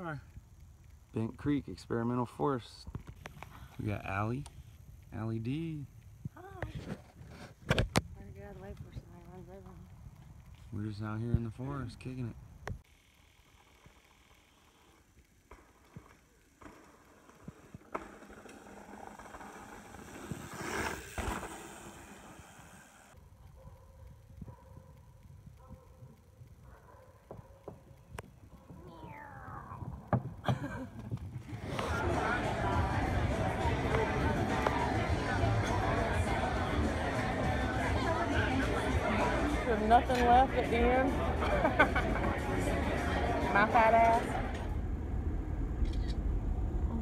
are. Bent Creek Experimental Forest. We got Allie. Allie D. Hi. We're a good way person that runs over them. We're just out here in the forest kicking it. There's nothing left at the end. My fat ass. Oh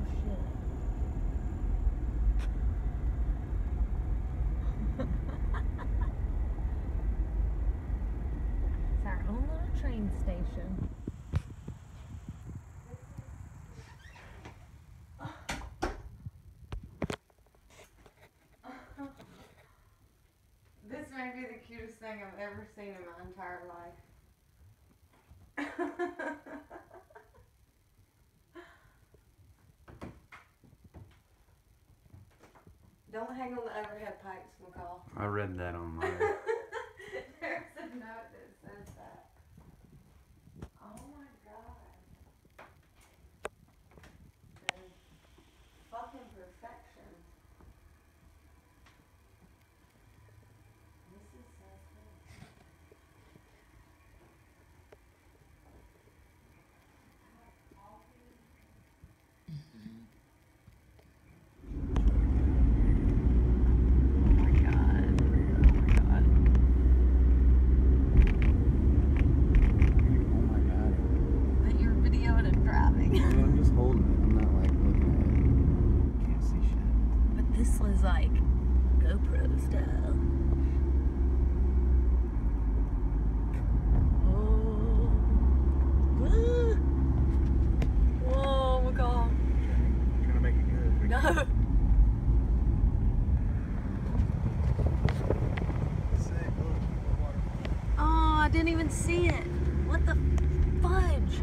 shit. It's our own little train station. This may be the cutest thing I've ever seen in my entire life. Don't hang on the overhead pipes, McCall. I read that online. There's a note that says that. Oh my God. The fucking perfection. This was like GoPro style. Oh. Ah. Whoa, McCall. Trying to make it good. No. Oh, I didn't even see it. What the fudge?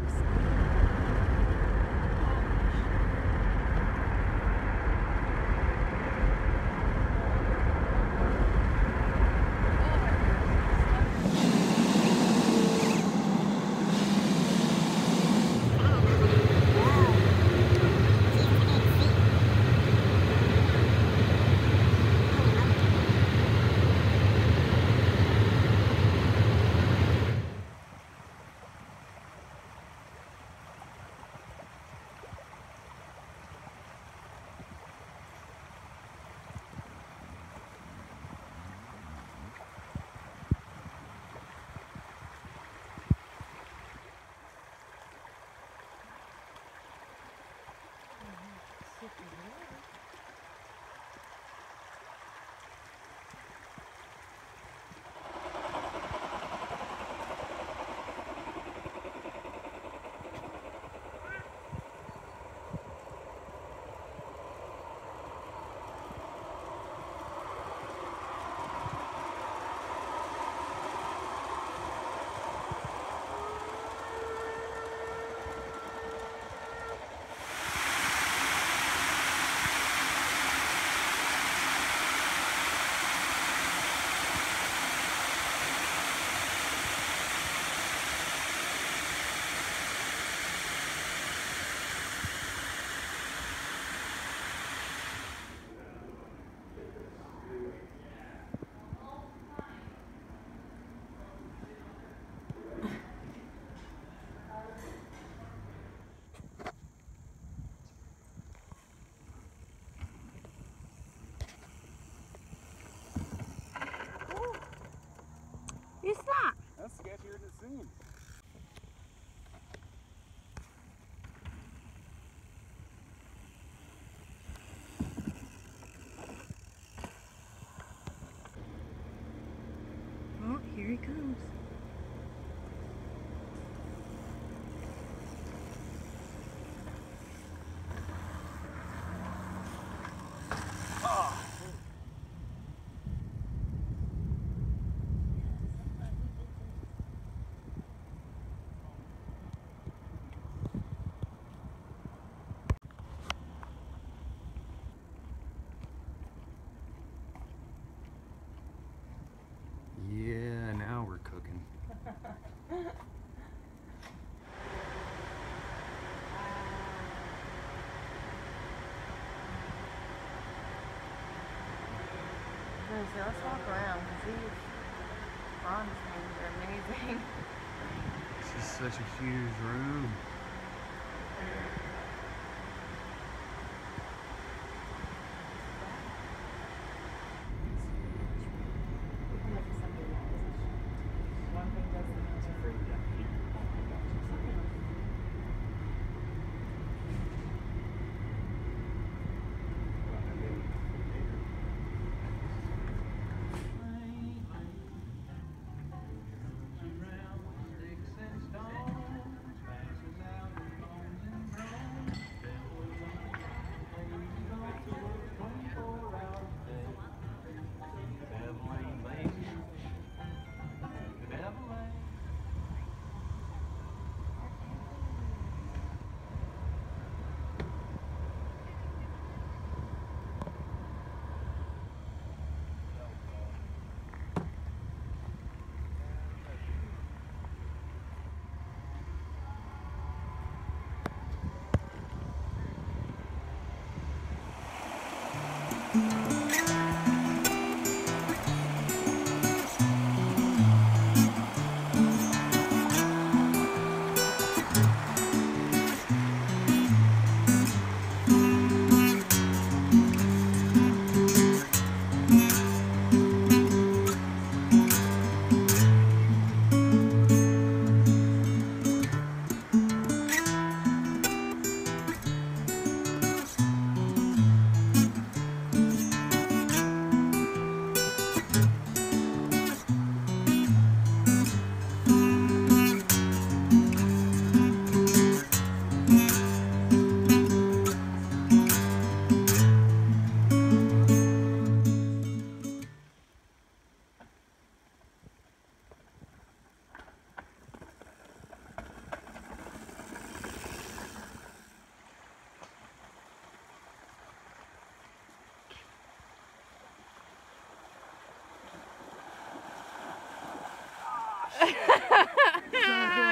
It's not. That's sketchier than it seems. Oh, here he comes. here. Let's walk around because these bronze things are amazing. This is such a huge room.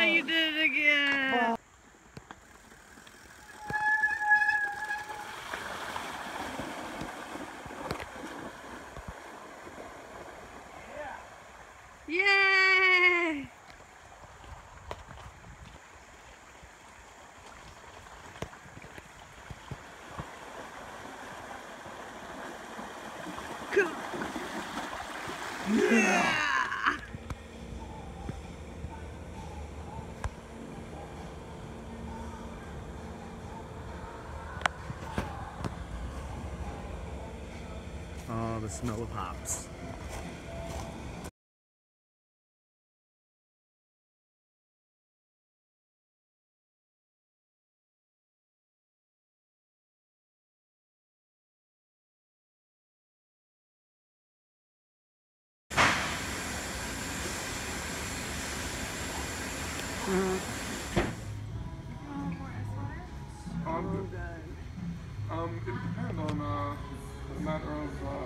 You did it again. Wow. Yeah. Yay. Cool. Yeah. Oh, the smell of hops. It depends on the matter of